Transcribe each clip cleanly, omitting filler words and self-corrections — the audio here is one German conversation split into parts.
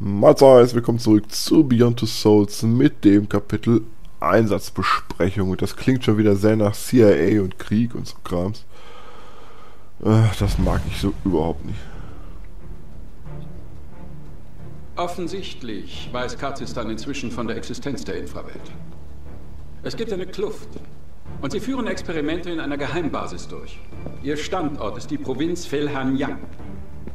Mahlzeit, willkommen zurück zu Beyond Two Souls mit dem Kapitel Einsatzbesprechung. Und das klingt schon wieder sehr nach CIA und Krieg und so Krams. Das mag ich so überhaupt nicht. Offensichtlich weiß Katzistan inzwischen von der Existenz der Infrawelt. Es gibt eine Kluft. Und sie führen Experimente in einer Geheimbasis durch. Ihr Standort ist die Provinz Felhanyang.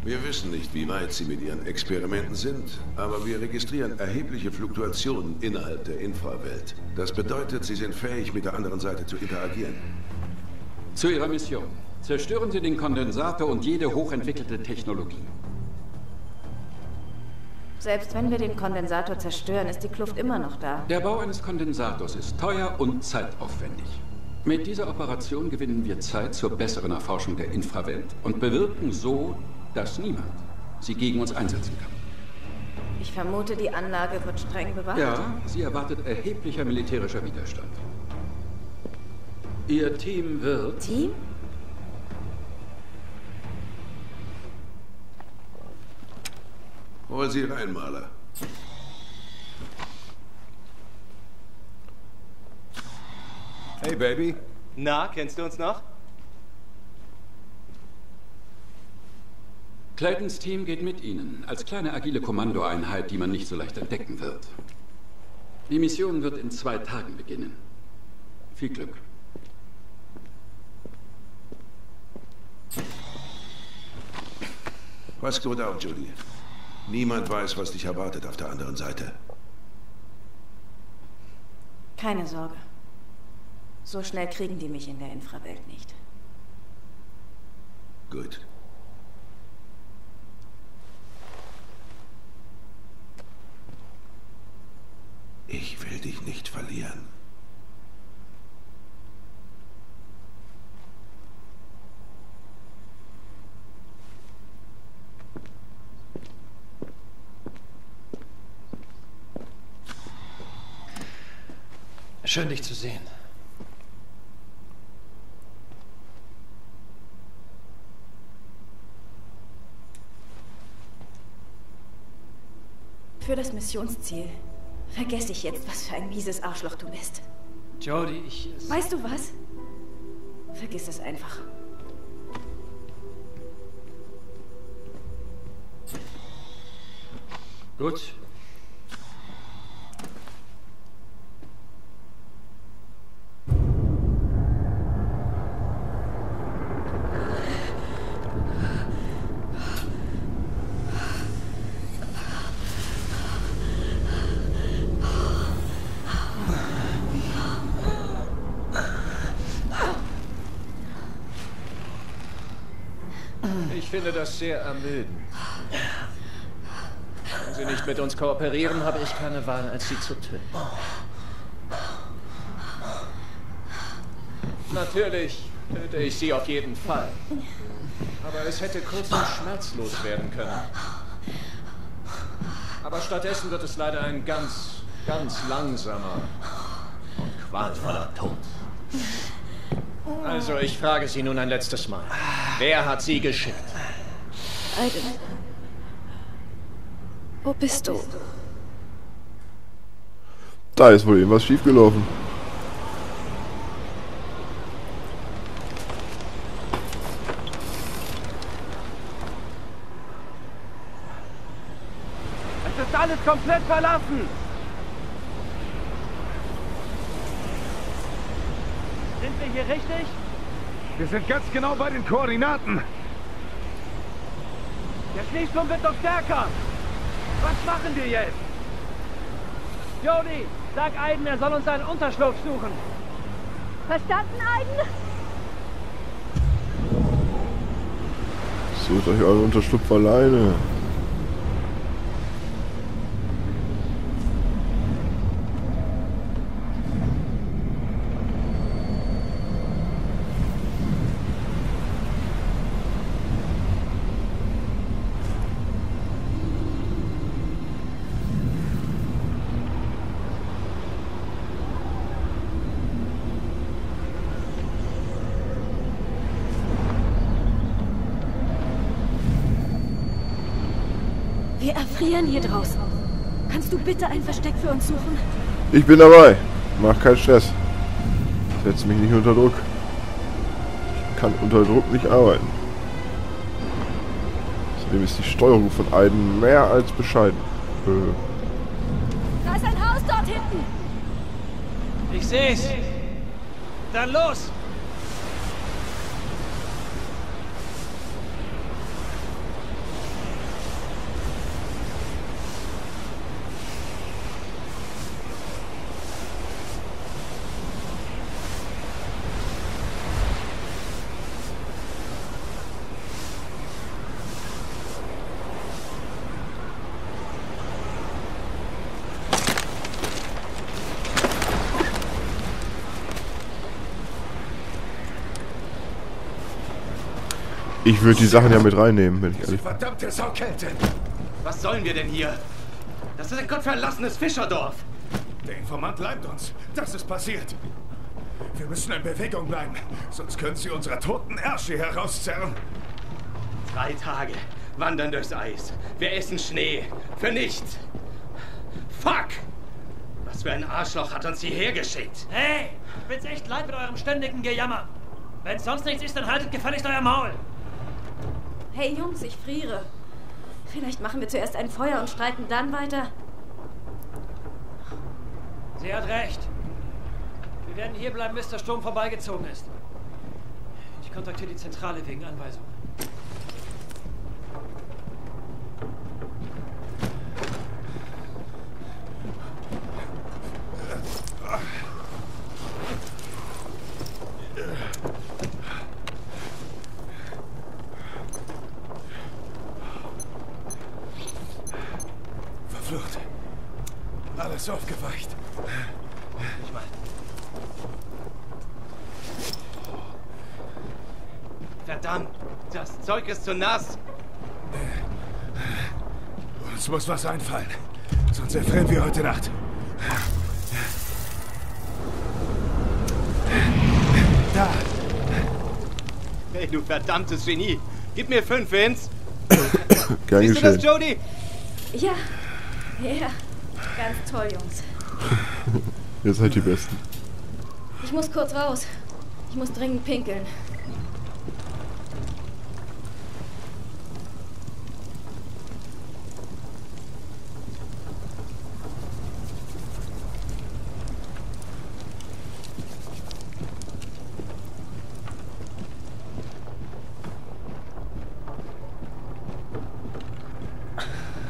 Wir wissen nicht, wie weit sie mit ihren Experimenten sind, aber wir registrieren erhebliche Fluktuationen innerhalb der Infrawelt. Das bedeutet, sie sind fähig, mit der anderen Seite zu interagieren. Zu ihrer Mission. Zerstören Sie den Kondensator und jede hochentwickelte Technologie. Selbst wenn wir den Kondensator zerstören, ist die Kluft immer noch da. Der Bau eines Kondensators ist teuer und zeitaufwendig. Mit dieser Operation gewinnen wir Zeit zur besseren Erforschung der Infrawelt und bewirken so, dass niemand sie gegen uns einsetzen kann. Ich vermute, die Anlage wird streng bewacht. Ja, sie erwartet erheblicher militärischer Widerstand. Ihr Team wird... Team? Hol sie rein, Mahler. Hey, Baby. Na, kennst du uns noch? Claytons Team geht mit Ihnen, als kleine agile Kommandoeinheit, die man nicht so leicht entdecken wird. Die Mission wird in 2 Tagen beginnen. Viel Glück. Was geht ab, Julie? Niemand weiß, was dich erwartet auf der anderen Seite. Keine Sorge. So schnell kriegen die mich in der Infrawelt nicht. Gut. Ich will dich nicht verlieren. Schön, dich zu sehen. Für das Missionsziel. Vergesse ich jetzt, was für ein mieses Arschloch du bist. Jody, weißt du was? Vergiss es einfach. Gut. Ich finde das sehr ermüdend. Wenn sie nicht mit uns kooperieren, habe ich keine Wahl, als sie zu töten. Natürlich töte ich sie auf jeden Fall. Aber es hätte kurz und schmerzlos werden können. Aber stattdessen wird es leider ein ganz, ganz langsamer und qualvoller Tod. Also, ich frage Sie nun ein letztes Mal. Wer hat Sie geschickt? Aiden. Wo bist du? Da ist wohl irgendwas schiefgelaufen. Es ist alles komplett verlassen! Sind wir hier richtig? Wir sind ganz genau bei den Koordinaten. Der Schneesturm wird noch stärker. Was machen wir jetzt? Jody, sag Aiden, er soll uns einen Unterschlupf suchen. Verstanden, Aiden? Sucht euch euren Unterschlupf alleine. Wir erfrieren hier draußen. Kannst du bitte ein Versteck für uns suchen? Ich bin dabei. Mach keinen Stress. Setz mich nicht unter Druck. Ich kann unter Druck nicht arbeiten. Zudem ist die Steuerung von Aiden mehr als bescheiden. Da ist ein Haus dort hinten. Ich seh's. Dann los. Ich würde die Sachen ja mit reinnehmen, wenn ich ehrlich bin. Verdammte Saukälte! Was sollen wir denn hier? Das ist ein gottverlassenes Fischerdorf! Der Informant bleibt uns. Das ist passiert. Wir müssen in Bewegung bleiben, sonst können sie unsere toten Ärsche herauszerren. 3 Tage. Wandern durchs Eis. Wir essen Schnee. Für nichts. Fuck! Was für ein Arschloch hat uns hierher geschickt? Hey! Ich bin's echt leid mit eurem ständigen Gejammer. Wenn's sonst nichts ist, dann haltet gefälligst euer Maul. Hey Jungs, ich friere. Vielleicht machen wir zuerst ein Feuer und streiten dann weiter. Sie hat recht. Wir werden hier bleiben, bis der Sturm vorbeigezogen ist. Ich kontaktiere die Zentrale wegen Anweisung. Aufgeweicht. Ich meine. Verdammt, das Zeug ist zu nass. Uns muss was einfallen. Sonst erfrieren wir heute Nacht. Da. Hey, du verdammtes Genie. Gib mir 5, Vince. Siehst du das, Jody? Ja. Ja. Ganz toll, Jungs. Ihr seid die Besten. Ich muss kurz raus. Ich muss dringend pinkeln.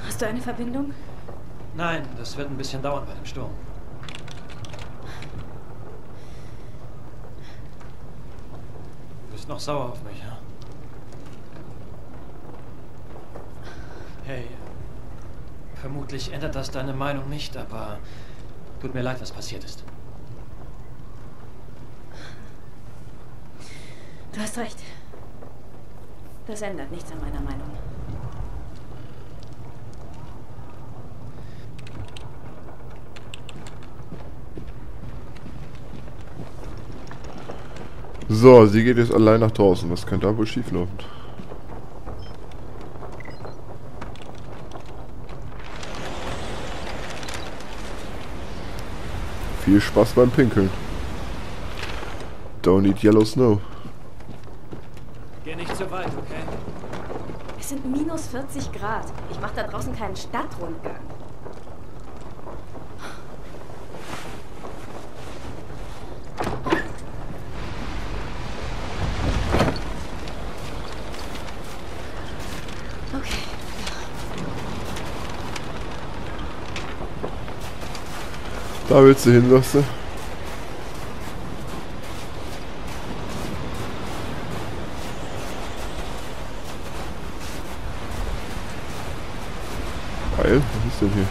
Hast du eine Verbindung? Nein, das wird ein bisschen dauern bei dem Sturm. Du bist noch sauer auf mich, ja? Hey, vermutlich ändert das deine Meinung nicht, aber tut mir leid, was passiert ist. Du hast recht. Das ändert nichts an meiner Meinung. So, sie geht jetzt allein nach draußen. Was könnte da wohl schieflaufen? Viel Spaß beim Pinkeln. Don't eat yellow snow. Geh nicht zu weit, okay? Es sind minus 40 Grad. Ich mache da draußen keinen Stadtrundgang. Da willst du hin, sagst du? Geil, was ist denn hier?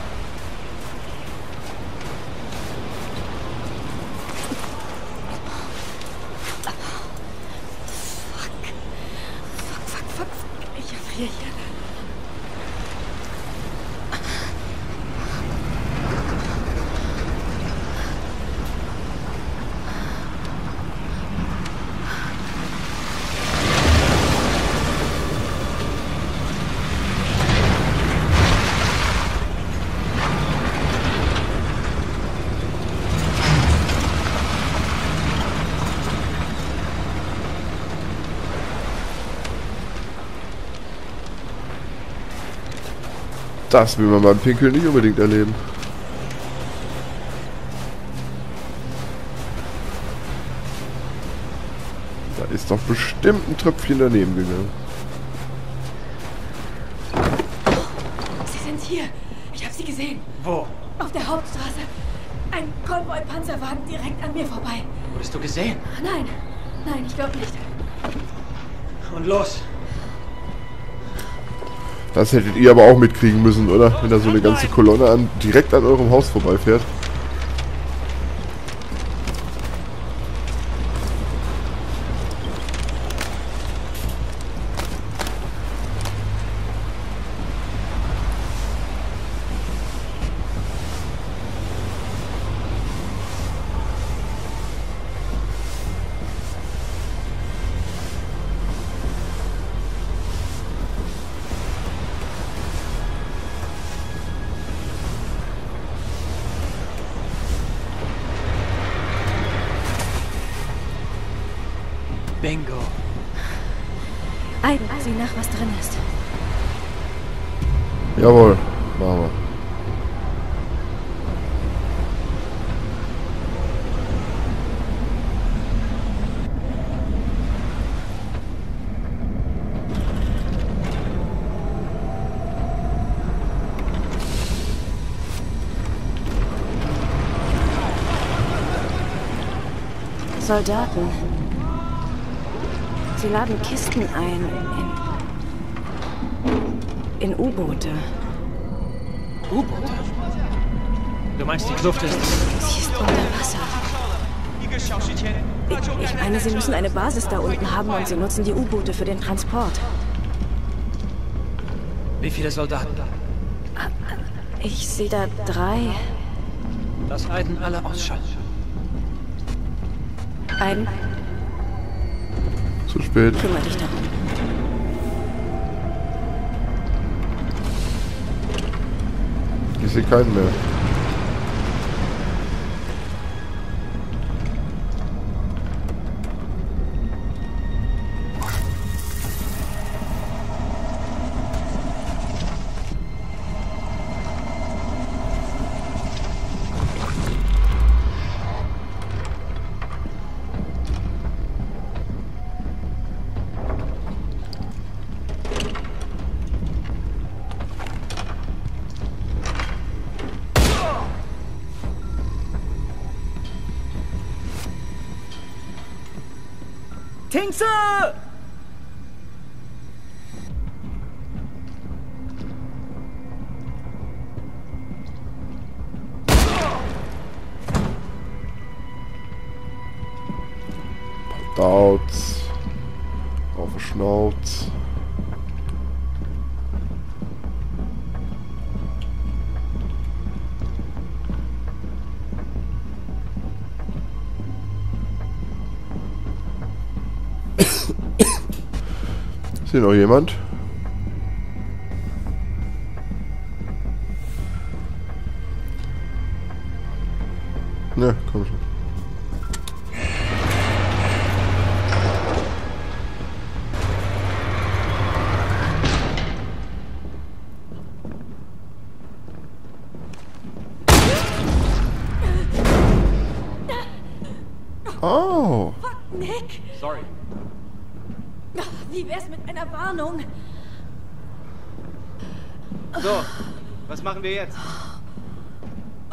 Das will man beim Pinkeln nicht unbedingt erleben. Da ist doch bestimmt ein Tröpfchen daneben gegangen. Sie sind hier. Ich habe sie gesehen. Wo? Auf der Hauptstraße. Ein Konvoi-Panzerwagen direkt an mir vorbei. Wurdest du gesehen? Nein. Nein, ich glaube nicht. Und los. Das hättet ihr aber auch mitkriegen müssen, oder? Wenn da so eine ganze Kolonne direkt an eurem Haus vorbeifährt. Bingo. Aiden, sieh nach, was drin ist. Jawohl, machen wir. Soldaten. Sie laden Kisten ein in U-Boote. U-Boote? Du meinst, die Kluft ist... Sie ist unter Wasser. Ich meine, sie müssen eine Basis da unten haben und sie nutzen die U-Boote für den Transport. Wie viele Soldaten da? Ich sehe da 3. Lass Aiden alle ausschalten. Aiden? Zu spät. Kümmere dich darum. Ich sehe keinen mehr. Tinkse! Dautz. Auf den Schnauz. Ist hier noch jemand? Ne, komm schon. Oh! Nick! Sorry. Wie wär's mit einer Warnung? So, was machen wir jetzt?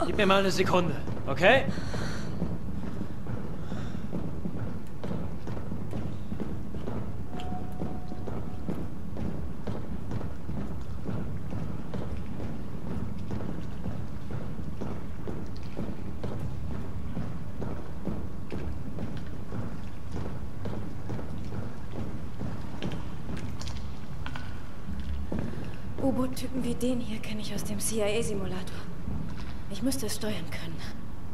Gib mir mal eine Sekunde, okay? U-Boot-Typen wie den hier kenne ich aus dem CIA-Simulator. Ich müsste es steuern können.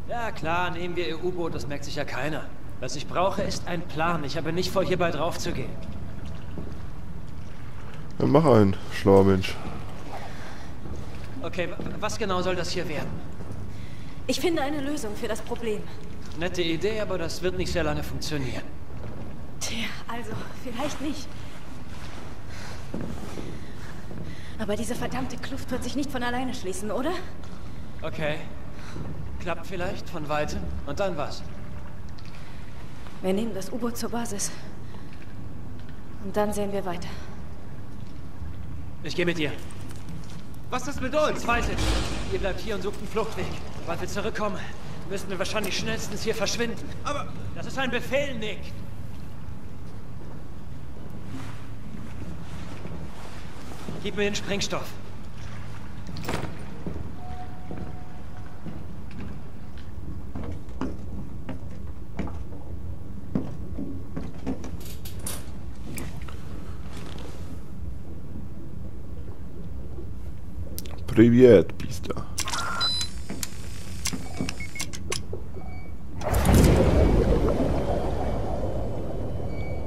Ja klar, nehmen wir ihr U-Boot, das merkt sich ja keiner. Was ich brauche, ist ein Plan. Ich habe nicht vor, hierbei drauf zu gehen. Dann mach einen, schlauer Mensch. Okay, was genau soll das hier werden? Ich finde eine Lösung für das Problem. Nette Idee, aber das wird nicht sehr lange funktionieren. Tja, also, vielleicht nicht. Aber diese verdammte Kluft wird sich nicht von alleine schließen, oder? Okay. Klappt vielleicht von Weitem. Und dann was? Wir nehmen das U-Boot zur Basis. Und dann sehen wir weiter. Ich gehe mit dir. Was ist mit uns? Weiß ich. Ihr bleibt hier und sucht einen Fluchtweg. Sobald wir zurückkommen, müssen wir wahrscheinlich schnellstens hier verschwinden. Aber das ist ein Befehl, Nick. Gib mir den Sprengstoff. Привет, пизда.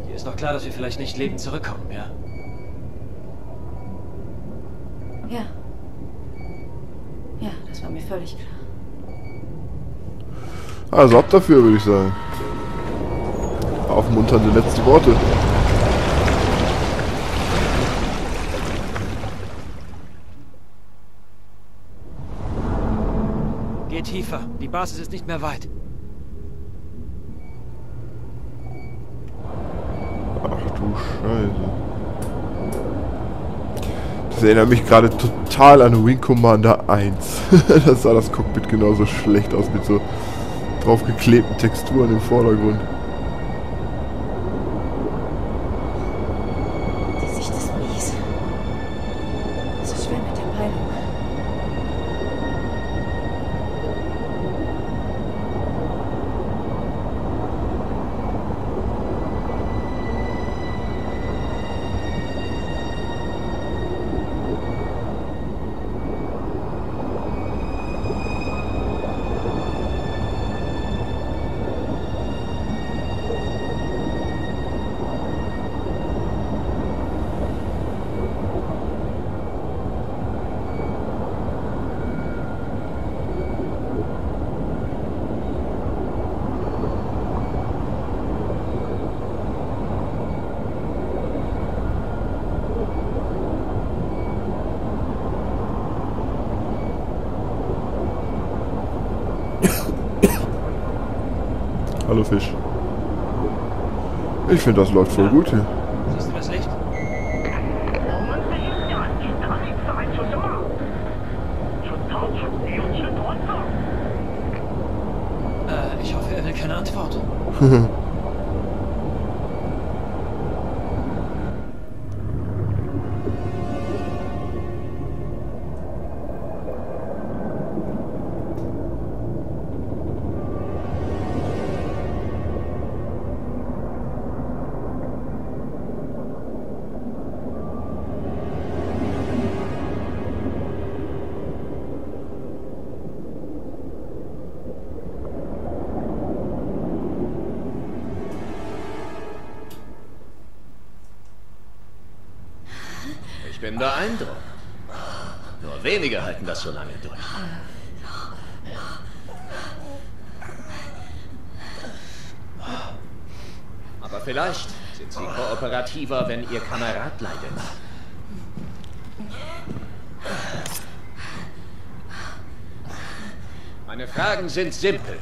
Hier ist doch klar, dass wir vielleicht nicht lebend zurückkommen, ja? Ja. Ja, das war mir völlig klar. Also ab dafür, würde ich sagen. Aufmunternde letzte Worte. Geh tiefer. Die Basis ist nicht mehr weit. Ach du Scheiße. Das erinnert mich gerade total an Wing Commander 1. Das sah das Cockpit genauso schlecht aus mit so draufgeklebten Texturen im Vordergrund. Die Sicht ist mies. So schwer mit der Hallo Fisch. Ich finde, das läuft voll gut hier. Siehst du das Licht? Ich hoffe, er will keine Antwort. Ich bin beeindruckt. Nur wenige halten das so lange durch. Aber vielleicht sind sie kooperativer, wenn ihr Kamerad leidet. Meine Fragen sind simpel.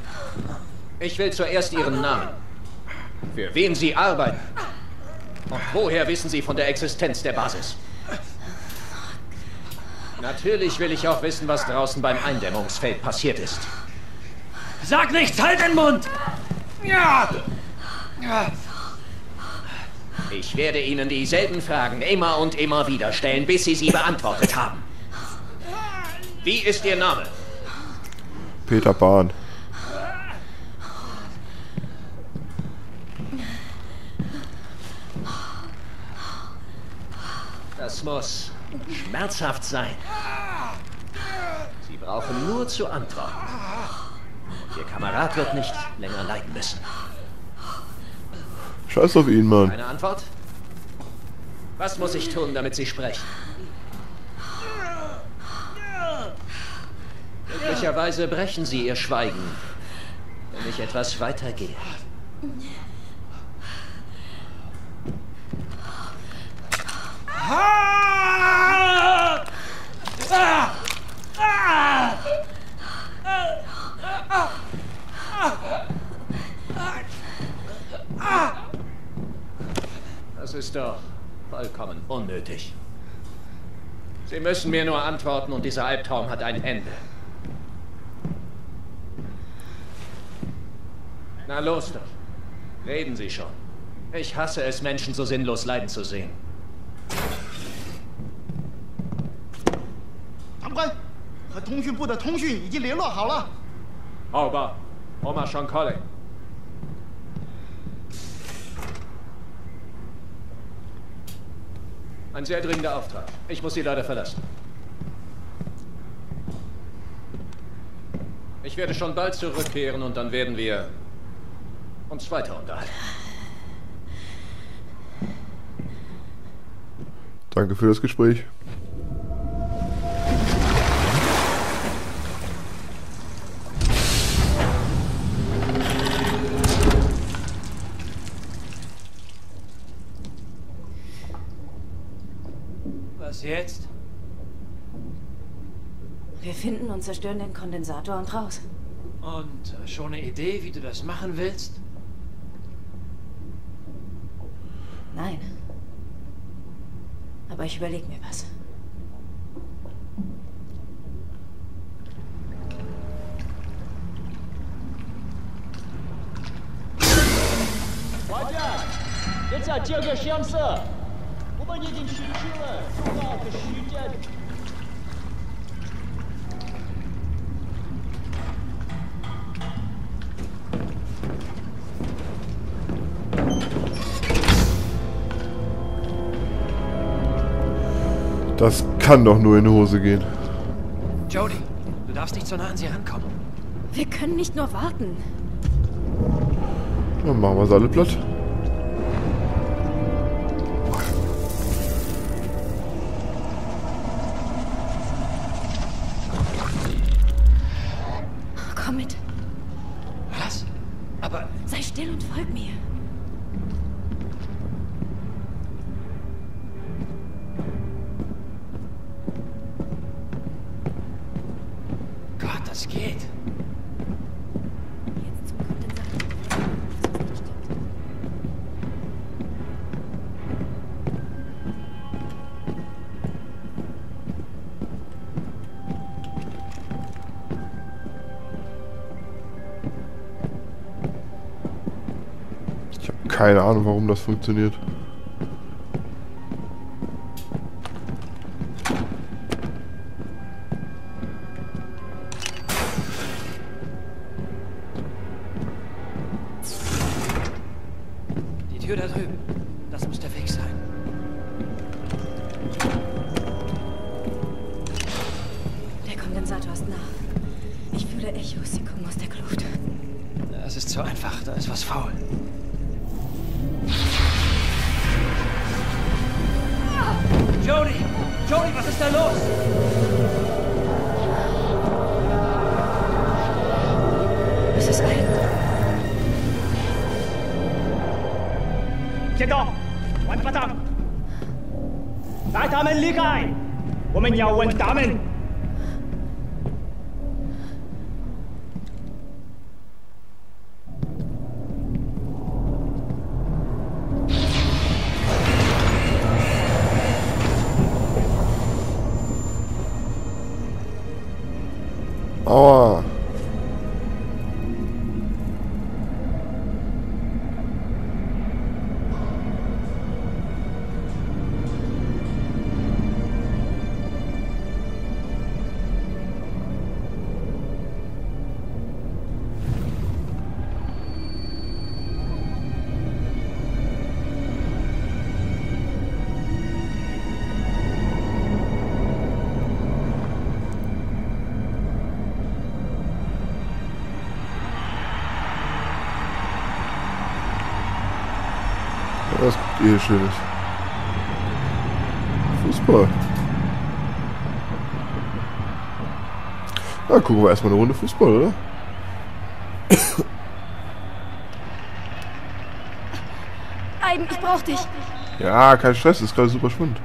Ich will zuerst Ihren Namen. Für wen Sie arbeiten? Und woher wissen Sie von der Existenz der Basis? Natürlich will ich auch wissen, was draußen beim Eindämmungsfeld passiert ist. Sag nichts, halt den Mund! Ja! Ja! Ich werde Ihnen dieselben Fragen immer und immer wieder stellen, bis Sie sie beantwortet haben. Wie ist Ihr Name? Peter Bahn. Das muss schmerzhaft sein. Sie brauchen nur zu antworten. Und Ihr Kamerad wird nicht länger leiden müssen. Scheiß auf ihn, Mann. Eine Antwort? Was muss ich tun, damit Sie sprechen? Möglicherweise brechen Sie Ihr Schweigen, wenn ich etwas weitergehe. Ha! ist doch vollkommen unnötig. Sie müssen mir nur antworten und dieser Albtraum hat ein Ende. Na los doch. Reden Sie schon. Ich hasse es, Menschen so sinnlos leiden zu sehen. Aber, Oma schon College. Ein sehr dringender Auftrag. Ich muss Sie leider verlassen. Ich werde schon bald zurückkehren und dann werden wir uns weiter unterhalten. Danke für das Gespräch. Was jetzt? Wir finden und zerstören den Kondensator und raus. Und schon eine Idee, wie du das machen willst? Nein. Aber ich überlege mir was. Weiter! Jetzt hat Jürgen Chance! Wo man hier den Schüler sogar geschüttet! Das kann doch nur in die Hose gehen. Jody, du darfst nicht so nah an sie rankommen. Wir können nicht nur warten. Dann machen wir sie alle platt. Komm mit. Was? Aber... Sei still und folg mir. Keine Ahnung, warum das funktioniert. Die Tür da drüben. Das muss der Weg sein. Der Kondensator ist nah. Ich fühle Echos, sie kommen aus der Kluft. Das ist zu einfach, da ist was faul. Jody, was ist da los? Es ist Aiden. Jeder, was verdammt? Da Damen liegen ein. Women ja und Damen. Aua. Das gibt eh schön. Fußball. Na, gucken wir erstmal eine Runde Fußball, oder? Aiden, ich brauch dich. Ja, kein Stress, ist gerade super spannend.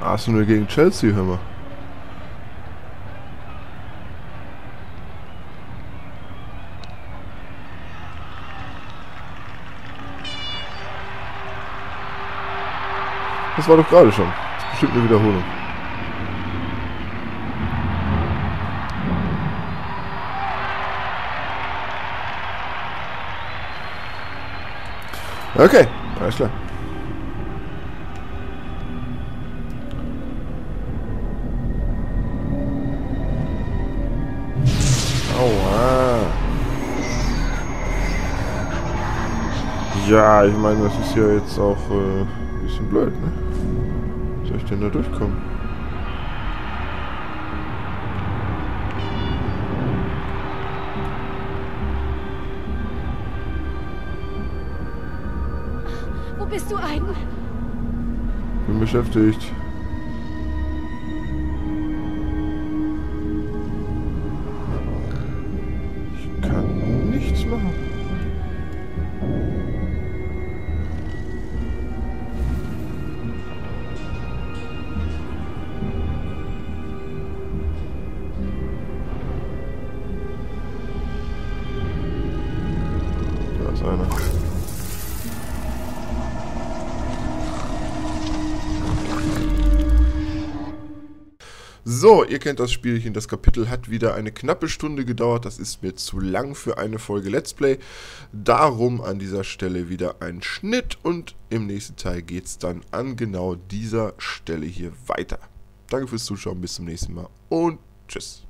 Arsenal gegen Chelsea, hör mal. Das war doch gerade schon. Das ist bestimmt eine Wiederholung. Okay, alles klar. Aua. Ja, ich meine, das ist ja jetzt auch ein bisschen blöd, ne? Wie soll ich denn da durchkommen? Wo bist du, Aiden? Bin beschäftigt. So, ihr kennt das Spielchen, das Kapitel hat wieder eine knappe Stunde gedauert, das ist mir zu lang für eine Folge Let's Play, darum an dieser Stelle wieder ein Schnitt und im nächsten Teil geht es dann an genau dieser Stelle hier weiter. Danke fürs Zuschauen, bis zum nächsten Mal und tschüss.